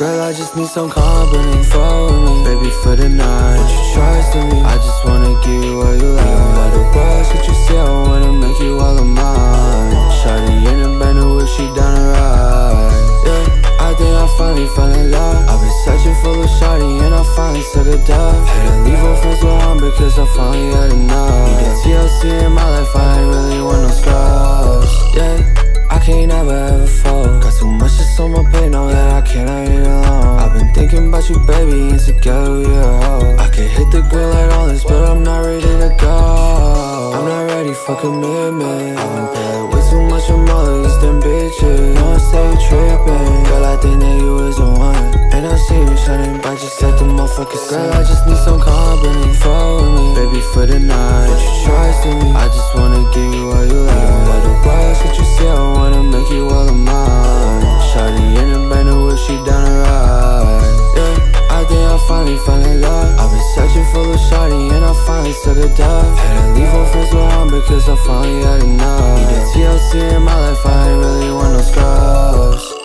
Girl, I just need some company. Follow me, baby, for the night. Put your trust in me, I just wanna give you all you like. No matter what you say, I wanna make you all of mine. Shawty in the band with she down the ride. Yeah, I think I finally fell in love. I've been searching for a shawty and I finally said it does. Had to leave her friends behind because I finally had enough. Need that TLC in my life, I ain't really want no scrubs. Yeah, I can't ever ever fall. Got so much that's on my plate, now that I cannot eat alone. I've been thinking about you, baby, and together we a hoe. I can hit the grill like all this, but I'm not ready to go. I'm not ready for commitment. I've been paying way too much for all of these damn bitches. No, I stay tripping. Girl, I think that you is the one, and I see you shining bright just like the motherfucking sun. Girl, I just need some company. Follow me, baby, for the night. Put your trust in me, I just wanna give you all you like. No matter what you say, I wanna make you all of mine. Shawty in the band with she down the ride. Yeah, I think I finally fell in love. I've been searching for a shawty and I finally said it does. Had to leave all friends behind because I finally had enough. Need that TLC in my life, I ain't really want no scrubs.